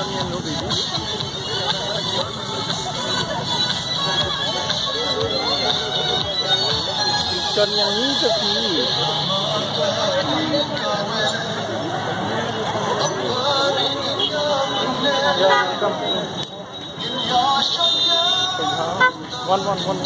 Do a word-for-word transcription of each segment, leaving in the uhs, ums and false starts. and no baby. One, one, one, one, one.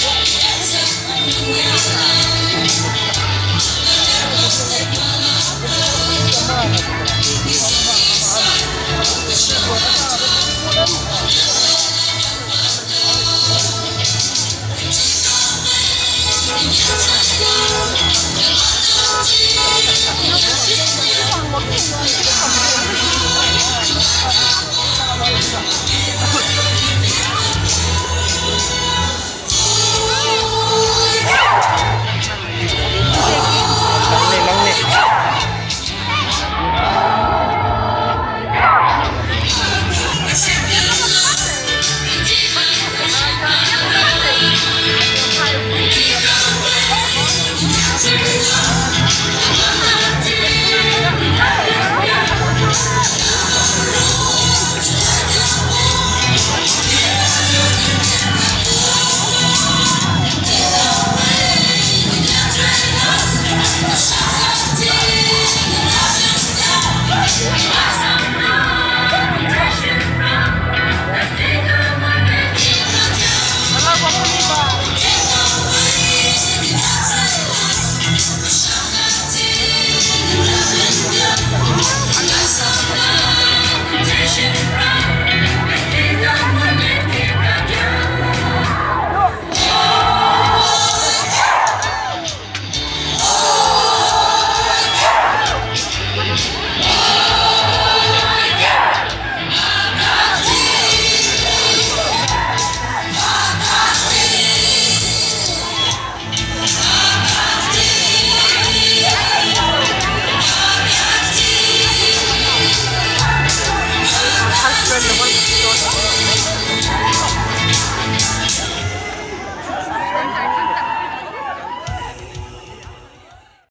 Thank you.